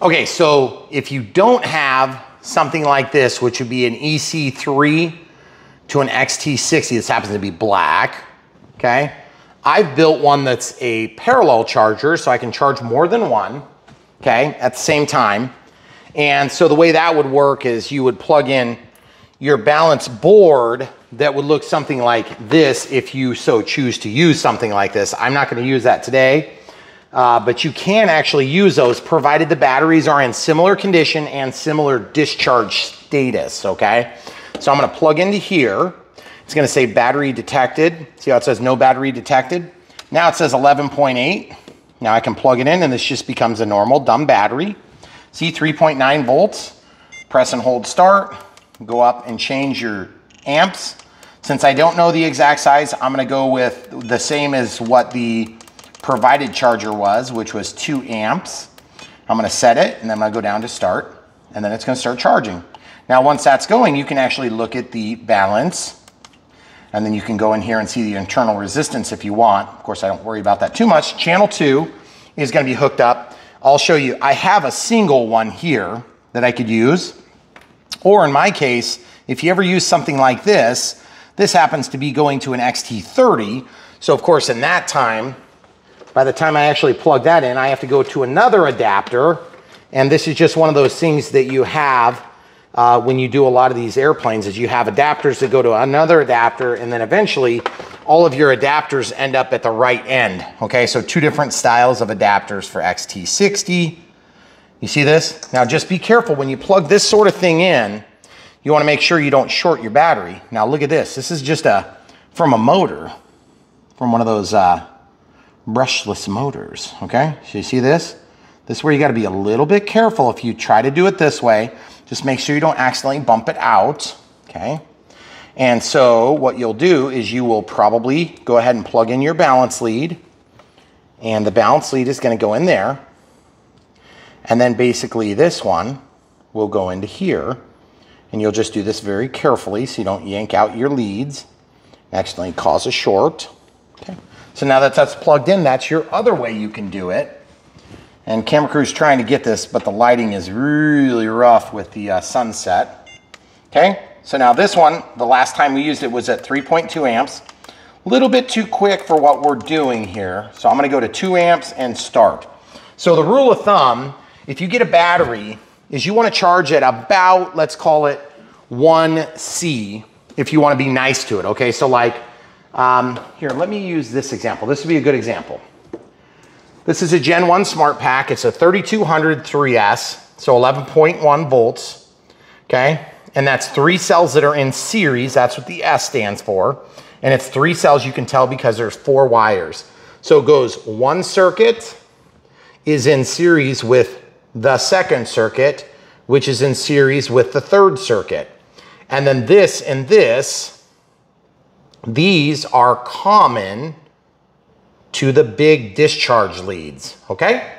Okay, so if you don't have something like this, which would be an EC3 to an XT60, this happens to be black. Okay, I've built one that's a parallel charger so I can charge more than one, okay, at the same time. And so the way that would work is you would plug in your balance board that would look something like this if you so choose to use something like this. I'm not gonna use that today, but you can actually use those provided the batteries are in similar condition and similar discharge status, okay? So I'm gonna plug into here. It's gonna say battery detected. See how it says no battery detected? Now it says 11.8. Now I can plug it in and this just becomes a normal dumb battery. See, 3.9 volts. Press and hold start. Go up and change your amps. Since I don't know the exact size, I'm gonna go with the same as what the provided charger was, which was 2 amps. I'm gonna set it and then I'm gonna go down to start and then it's gonna start charging. Now once that's going, you can actually look at the balance. And then you can go in here and see the internal resistance if you want. Of course, I don't worry about that too much. Channel 2 is gonna be hooked up. I'll show you, I have a single one here that I could use. Or in my case, if you ever use something like this, this happens to be going to an XT30. So of course, in that time, by the time I actually plug that in, I have to go to another adapter. And this is just one of those things that you have when you do a lot of these airplanes is you have adapters that go to another adapter and then eventually all of your adapters end up at the right end. Okay, so 2 different styles of adapters for XT60. You see this? Now just be careful when you plug this sort of thing in, you wanna make sure you don't short your battery. Now look at this, this is just from a motor, from one of those brushless motors, okay? So you see this? This is where you gotta be a little bit careful if you try to do it this way. Just make sure you don't accidentally bump it out, okay? And so what you'll do is you will probably go ahead and plug in your balance lead, and the balance lead is gonna go in there, and then basically this one will go into here, and you'll just do this very carefully so you don't yank out your leads, accidentally cause a short, okay? So now that that's plugged in, that's your other way you can do it. And camera crew's trying to get this, but the lighting is really rough with the sunset. Okay, so now this one, the last time we used it was at 3.2 amps. A little bit too quick for what we're doing here. So I'm gonna go to 2 amps and start. So the rule of thumb, if you get a battery, is you wanna charge at about, let's call it 1C, if you wanna be nice to it, okay? So like, here, let me use this example. This would be a good example. This is a Gen 1 Smart Pack. It's a 3200 3S, so 11.1 volts, okay? And that's 3 cells that are in series. That's what the S stands for. And it's 3 cells, you can tell because there's 4 wires. So it goes 1 circuit is in series with the 2nd circuit, which is in series with the 3rd circuit. And then this and this, these are common to the big discharge leads, okay?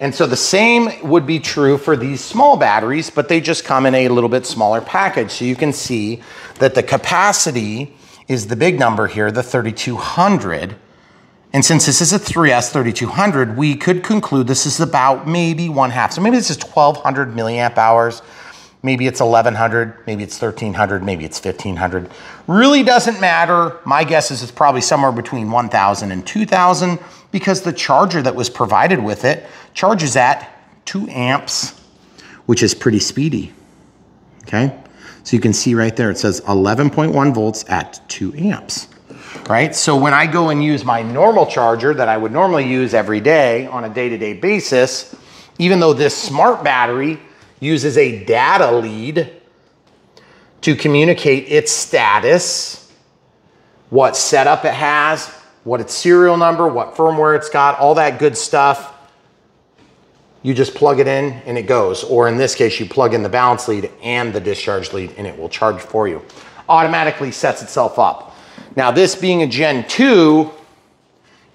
And so the same would be true for these small batteries, but they just come in a little bit smaller package. So you can see that the capacity is the big number here, the 3200. And since this is a 3S 3200, we could conclude this is about maybe 1/2. So maybe this is 1200 milliamp hours. Maybe it's 1100, maybe it's 1300, maybe it's 1500. Really doesn't matter. My guess is it's probably somewhere between 1000 and 2000 because the charger that was provided with it charges at 2 amps, which is pretty speedy, okay? So you can see right there, it says 11.1 volts at 2 amps, right? So when I go and use my normal charger that I would normally use every day on a day-to-day basis, even though this smart battery uses a data lead to communicate its status, what setup it has, what its serial number, what firmware it's got, all that good stuff. You just plug it in and it goes, or in this case, you plug in the balance lead and the discharge lead and it will charge for you. Automatically sets itself up. Now this being a Gen 2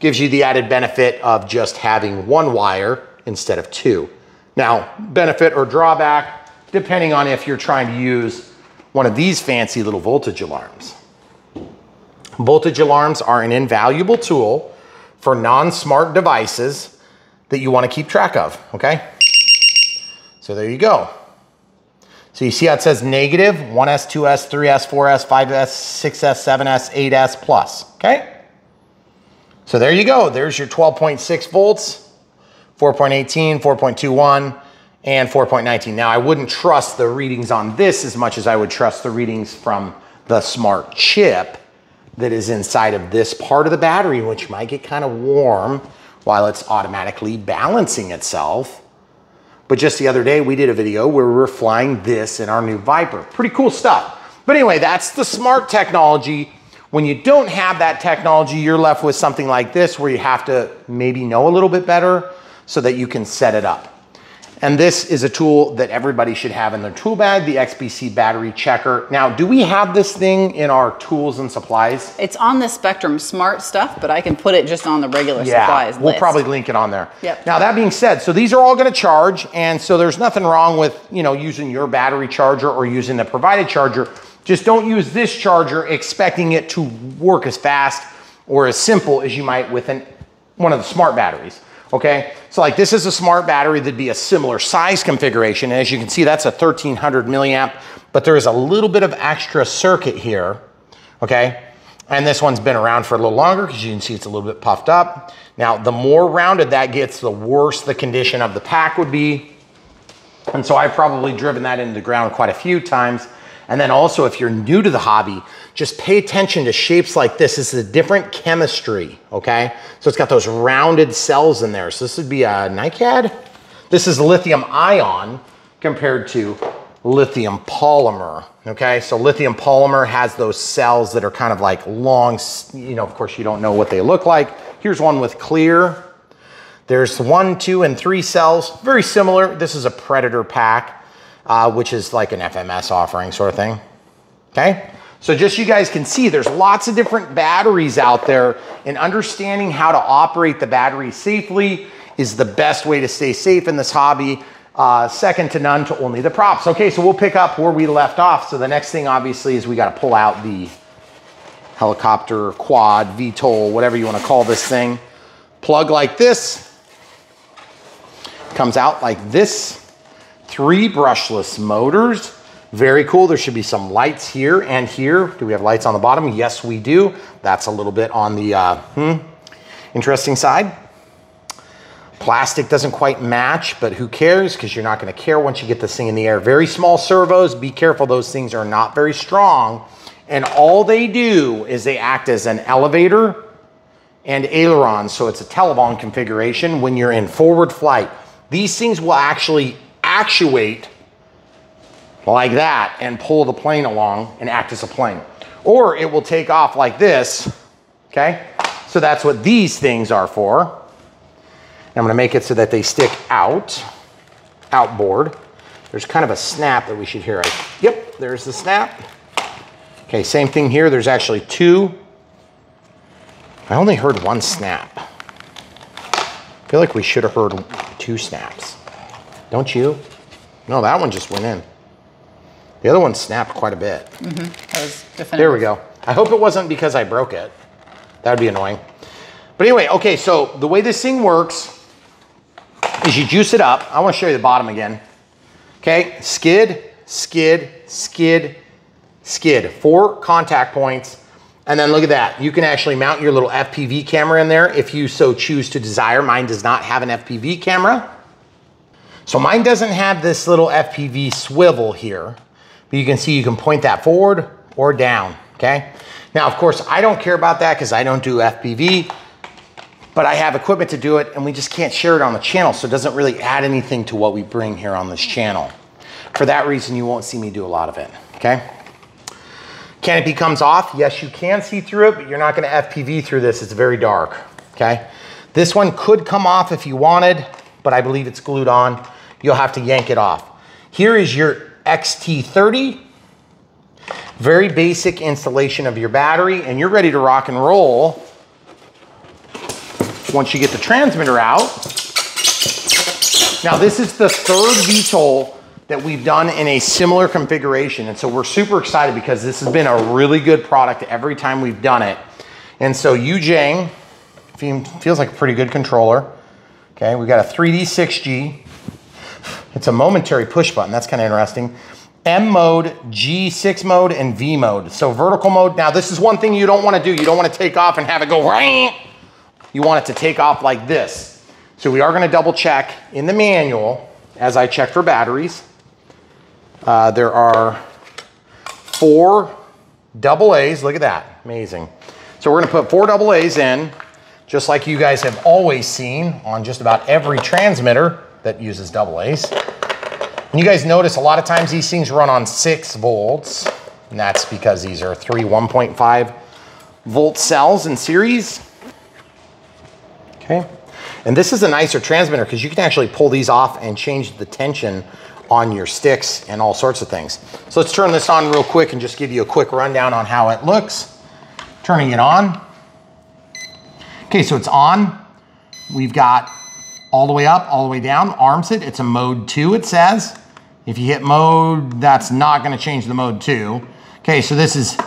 gives you the added benefit of just having 1 wire instead of 2. Now, benefit or drawback, depending on if you're trying to use one of these fancy little voltage alarms. Voltage alarms are an invaluable tool for non-smart devices that you want to keep track of, okay? So there you go. So you see how it says negative, 1S, 2S, 3S, 4S, 5S, 6S, 7S, 8S plus, okay? So there you go. There's your 12.6 volts, 4.18, 4.21, and 4.19. Now I wouldn't trust the readings on this as much as I would trust the readings from the smart chip that is inside of this part of the battery, which might get kind of warm while it's automatically balancing itself. But just the other day, we did a video where we were flying this in our new Viper. Pretty cool stuff. But anyway, that's the smart technology. When you don't have that technology, you're left with something like this where you have to maybe know a little bit better so that you can set it up. And this is a tool that everybody should have in their tool bag, the XBC battery checker. Now, do we have this thing in our tools and supplies? It's on the Spectrum Smart stuff, but I can put it just on the regular supplies list. We'll probably link it on there. Yep. Now, that being said, so these are all gonna charge, and so there's nothing wrong with, you know, using your battery charger or using the provided charger. Just don't use this charger expecting it to work as fast or as simple as you might with one of the smart batteries. Okay, so like this is a smart battery that'd be a similar size configuration. And as you can see, that's a 1300 milliamp, but there is a little bit of extra circuit here, okay? And this one's been around for a little longer because you can see it's a little bit puffed up. Now, the more rounded that gets, the worse the condition of the pack would be. And so I've probably driven that into the ground quite a few times. And then also, if you're new to the hobby, just pay attention to shapes like this. This is a different chemistry, okay? So it's got those rounded cells in there. So this would be a NiCad. This is lithium ion compared to lithium polymer, okay? So lithium polymer has those cells that are kind of like long, you know, of course you don't know what they look like. Here's one with clear. There's 1, 2, and 3 cells, very similar. This is a Predator pack. Which is like an FMS offering sort of thing, okay? So just you guys can see, there's lots of different batteries out there, and understanding how to operate the battery safely is the best way to stay safe in this hobby, second to none to only the props. Okay, so we'll pick up where we left off. So the next thing, obviously, is we gotta pull out the helicopter, quad, VTOL, whatever you wanna call this thing. Plug like this. comes out like this. 3 brushless motors. Very cool. There should be some lights here and here. Do we have lights on the bottom? Yes, we do. That's a little bit on the interesting side. Plastic doesn't quite match, but who cares? Because you're not going to care once you get this thing in the air. Very small servos. Be careful. Those things are not very strong. And all they do is they act as an elevator and aileron. So it's a televon configuration when you're in forward flight. These things will actually actuate like that and pull the plane along and act as a plane, or it will take off like this. Okay, so that's what these things are for. And I'm going to make it so that they stick out outboard. There's kind of a snap that we should hear. Yep, there's the snap. Okay, same thing here. There's actually 2. I only heard 1 snap. I feel like we should have heard 2 snaps, don't you? No, that one just went in. The other one snapped quite a bit. Mm-hmm. That was definitive. There we go. I hope it wasn't because I broke it. That would be annoying. But anyway, okay, so the way this thing works is you juice it up. I want to show you the bottom again. Okay, skid, skid, skid, skid. 4 contact points. And then look at that. You can actually mount your little FPV camera in there if you so choose to desire. Mine does not have an FPV camera. So mine doesn't have this little FPV swivel here. You can see you can point that forward or down, okay? Now, of course, I don't care about that because I don't do FPV, but I have equipment to do it and we just can't share it on the channel, so it doesn't really add anything to what we bring here on this channel. For that reason, you won't see me do a lot of it, okay? Canopy comes off. Yes, you can see through it, but you're not gonna FPV through this. It's very dark, okay? This one could come off if you wanted, but I believe it's glued on. You'll have to yank it off. Here is your XT30, very basic installation of your battery, and you're ready to rock and roll once you get the transmitter out. Now this is the 3rd VTOL that we've done in a similar configuration, and so we're super excited because this has been a really good product every time we've done it. And so Yu Xiang feels like a pretty good controller. Okay, we've got a 3D 6G. It's a momentary push button. That's kind of interesting. M mode, G6 mode, and V mode. So vertical mode. Now this is one thing you don't want to do. You don't want to take off and have it go right. You want it to take off like this. So we are going to double check in the manual as I check for batteries. There are 4 AA's. Look at that. Amazing. So we're going to put 4 AA's in, just like you guys have always seen on just about every transmitter that uses AA's. And you guys notice a lot of times these things run on 6 volts, and that's because these are 3 1.5-volt cells in series. Okay, and this is a nicer transmitter because you can actually pull these off and change the tension on your sticks and all sorts of things. So let's turn this on real quick and just give you a quick rundown on how it looks. Turning it on. Okay, so it's on. We've got all the way up, all the way down, arms it. It's a mode 2, it says. If you hit mode, that's not gonna change the mode 2. Okay, so this is,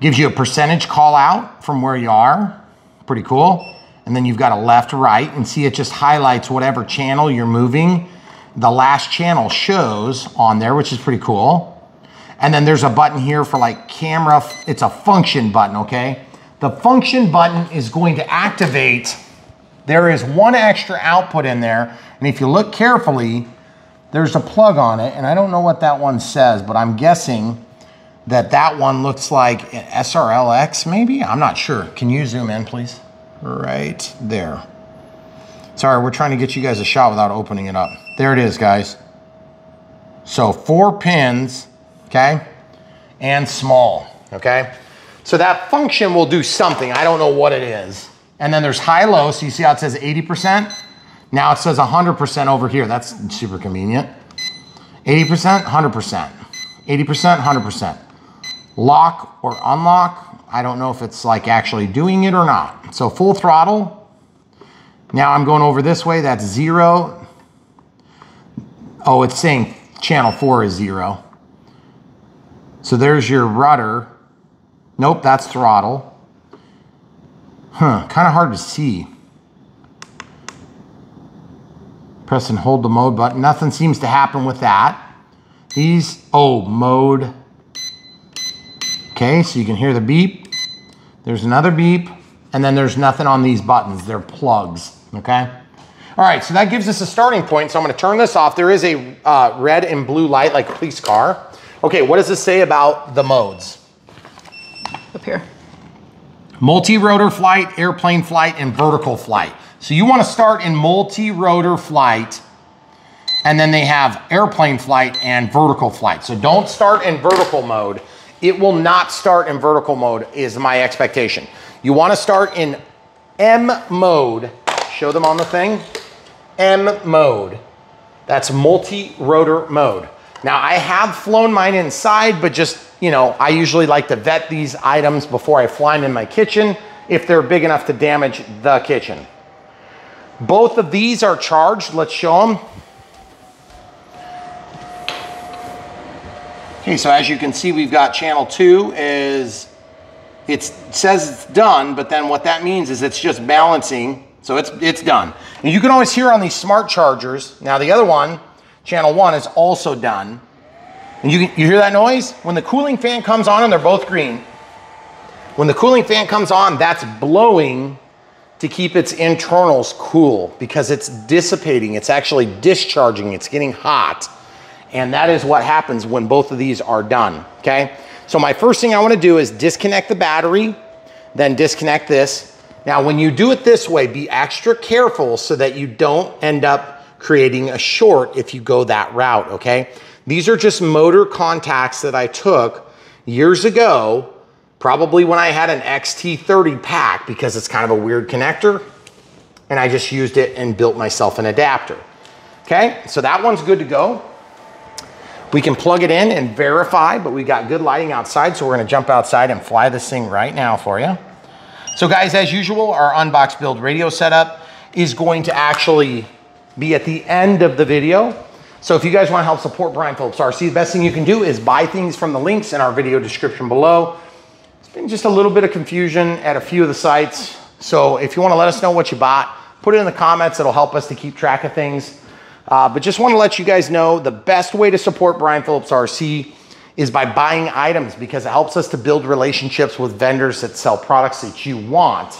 gives you a percentage call out from where you are. Pretty cool. And then you've got a left, right, and see it just highlights whatever channel you're moving. The last channel shows on there, which is pretty cool. And then there's a button here for like camera, it's a function button, okay? The function button is going to activate. There is 1 extra output in there, and if you look carefully, there's a plug on it, and I don't know what that one says, but I'm guessing that that one looks like an SRLX maybe? I'm not sure. Can you zoom in, please? Right there. Sorry, we're trying to get you guys a shot without opening it up. There it is, guys. So 4 pins, okay, and small, okay? So that function will do something. I don't know what it is. And then there's high-low, so you see how it says 80%? Now it says 100% over here. That's super convenient. 80%, 100%. 80%, 100%. Lock or unlock. I don't know if it's like actually doing it or not. So full throttle. Now I'm going over this way. That's 0. Oh, it's saying channel 4 is 0. So there's your rudder. Nope, that's throttle. Huh, kind of hard to see. Press and hold the mode button. Nothing seems to happen with that. These, oh, mode. Okay, so you can hear the beep. There's another beep, and then there's nothing on these buttons. They're plugs, okay? All right, so that gives us a starting point. So I'm gonna turn this off. There is a red and blue light like a police car. Okay, what does this say about the modes? Up here. Multi-rotor flight, airplane flight, and vertical flight. So you wanna start in multi-rotor flight, and then they have airplane flight and vertical flight. So don't start in vertical mode. It will not start in vertical mode is my expectation. You wanna start in M mode. Show them on the thing. M mode. That's multi-rotor mode. Now I have flown mine inside, but just, you know, I usually like to vet these items before I fly them in my kitchen if they're big enough to damage the kitchen. Both of these are charged. Let's show them. Okay, so as you can see, we've got channel 2 is, it says it's done, but then what that means is it's just balancing, so it's done. And you can always hear on these smart chargers, now the other one, channel 1 is also done. And you hear that noise? When the cooling fan comes on, and they're both green, when the cooling fan comes on, that's blowing to keep its internals cool because it's dissipating, it's actually discharging, it's getting hot. And that is what happens when both of these are done, okay? So my first thing I wanna do is disconnect the battery, then disconnect this. Now, when you do it this way, be extra careful so that you don't end up creating a short if you go that route, okay? These are just motor contacts that I took years ago, probably when I had an XT30 pack because it's kind of a weird connector, and I just used it and built myself an adapter, okay? So that one's good to go. We can plug it in and verify, but we got good lighting outside, so we're gonna jump outside and fly this thing right now for you. So guys, as usual, our unbox build radio setup is going to actually be at the end of the video. So if you guys wanna help support Brian Phillips RC, the best thing you can do is buy things from the links in our video description below. It's been just a little bit of confusion at a few of the sites. So if you wanna let us know what you bought, put it in the comments, it'll help us to keep track of things. But just want to let you guys know the best way to support Brian Phillips RC is by buying items because it helps us to build relationships with vendors that sell products that you want,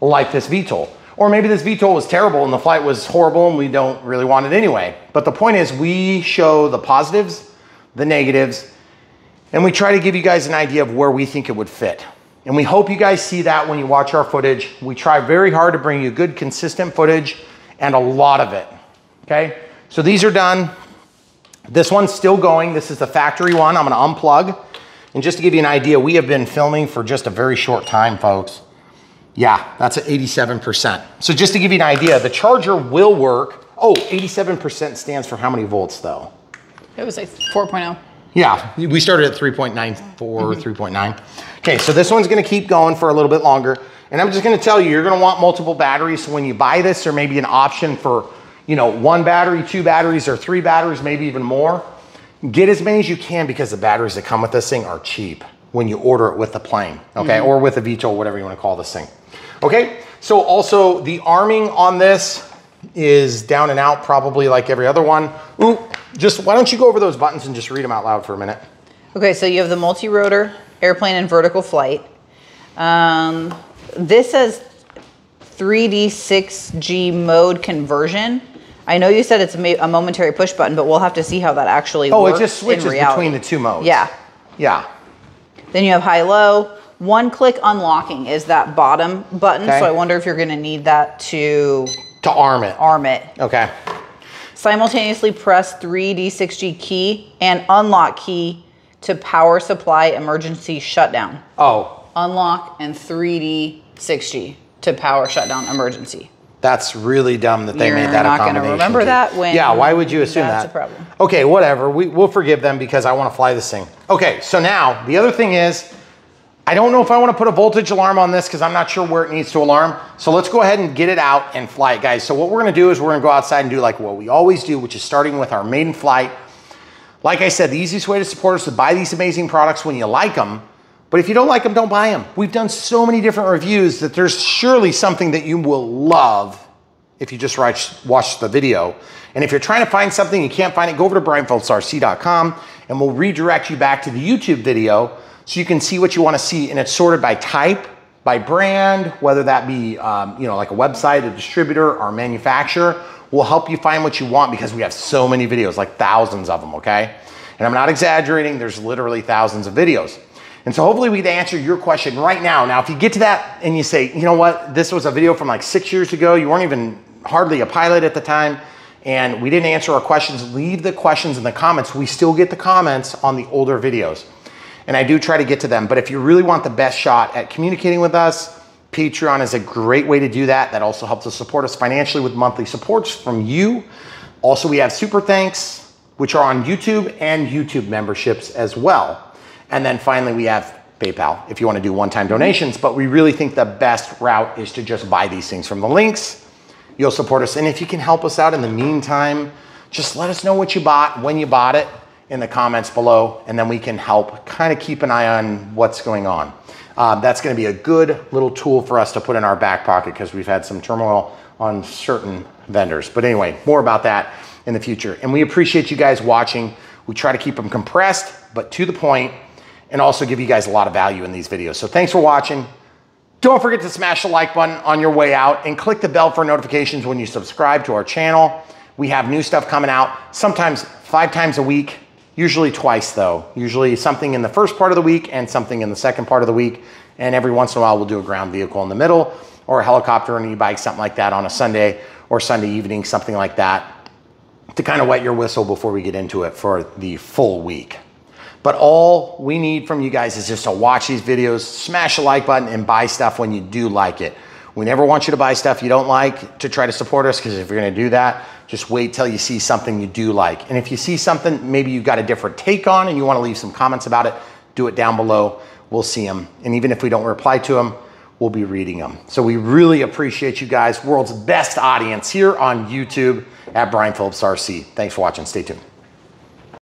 like this VTOL. Or maybe this VTOL was terrible and the flight was horrible and we don't really want it anyway. But the point is we show the positives, the negatives, and we try to give you guys an idea of where we think it would fit. And we hope you guys see that when you watch our footage. We try very hard to bring you good, consistent footage and a lot of it. Okay, so these are done. This one's still going. This is the factory one. I'm gonna unplug. And just to give you an idea, we have been filming for just a very short time, folks. Yeah, that's at 87%. So just to give you an idea, the charger will work. Oh, 87% stands for how many volts though? It was like 4.0. Yeah, we started at 3.94, 3.9. Okay, so this one's gonna keep going for a little bit longer. And I'm just gonna tell you, you're gonna want multiple batteries. So when you buy this, there may be an option for, you know, one battery, two batteries, or three batteries, maybe even more. Get as many as you can because the batteries that come with this thing are cheap when you order it with the plane, okay? Or with a VTOL, whatever you want to call this thing. Okay, so also the arming on this is down and out probably like every other one. Ooh, just why don't you go over those buttons and just read them out loud for a minute. Okay, so you have the multi-rotor, airplane, and vertical flight. This has 3D 6G mode conversion. I know you said it's a momentary push button, but we'll have to see how that actually works. Oh, it just switches between the two modes. Yeah. Yeah. Then you have high-low. One-click unlocking is that bottom button, okay. So I wonder if you're going to need that to arm it. Arm it. Okay. Simultaneously press 3D6G key and unlock key to power supply emergency shutdown. Oh. Unlock and 3D6G to power shutdown emergency. That's really dumb that they made that a combination. You're not going to remember that when... Yeah, why would you assume that? That's a problem. Okay, whatever. We'll forgive them because I want to fly this thing. Okay, so now the other thing is, I don't know if I want to put a voltage alarm on this because I'm not sure where it needs to alarm. So let's go ahead and get it out and fly it, guys. So what we're going to do is we're going to go outside and do like what we always do, which is starting with our maiden flight. Like I said, the easiest way to support us is to buy these amazing products when you like them. But if you don't like them, don't buy them. We've done so many different reviews that there's surely something that you will love if you just watch the video. And if you're trying to find something, you can't find it, go over to brianphillipsrc.com and we'll redirect you back to the YouTube video so you can see what you want to see. And it's sorted by type, by brand, whether that be you know, like a website, a distributor, or a manufacturer. We'll help you find what you want because we have so many videos, like thousands of them, okay? And I'm not exaggerating, there's literally thousands of videos. And so hopefully we can answer your question right now. Now, if you get to that and you say, you know what, this was a video from like 6 years ago, you weren't even hardly a pilot at the time, and we didn't answer our questions, leave the questions in the comments. We still get the comments on the older videos. And I do try to get to them. But if you really want the best shot at communicating with us, Patreon is a great way to do that. That also helps us support us financially with monthly supports from you. Also, we have Super Thanks, which are on YouTube, and YouTube memberships as well. And then finally, we have PayPal if you want to do one-time donations, but we really think the best route is to just buy these things from the links. You'll support us. And if you can help us out in the meantime, just let us know what you bought, when you bought it in the comments below, and then we can help kind of keep an eye on what's going on. That's going to be a good little tool for us to put in our back pocket because we've had some turmoil on certain vendors. But anyway, more about that in the future. And we appreciate you guys watching. We try to keep them compressed, but to the point, and also give you guys a lot of value in these videos. So thanks for watching. Don't forget to smash the like button on your way out and click the bell for notifications when you subscribe to our channel. We have new stuff coming out, sometimes 5 times a week, usually twice though. Usually something in the first part of the week and something in the second part of the week. And every once in a while we'll do a ground vehicle in the middle or a helicopter and an e-bike, something like that on a Sunday or Sunday evening, something like that to kind of wet your whistle before we get into it for the full week. But all we need from you guys is just to watch these videos, smash the like button, and buy stuff when you do like it. We never want you to buy stuff you don't like to try to support us, because if you're going to do that, just wait till you see something you do like. And if you see something maybe you've got a different take on and you want to leave some comments about it, do it down below. We'll see them. And even if we don't reply to them, we'll be reading them. So we really appreciate you guys. World's best audience here on YouTube at Brian Phillips RC. Thanks for watching. Stay tuned.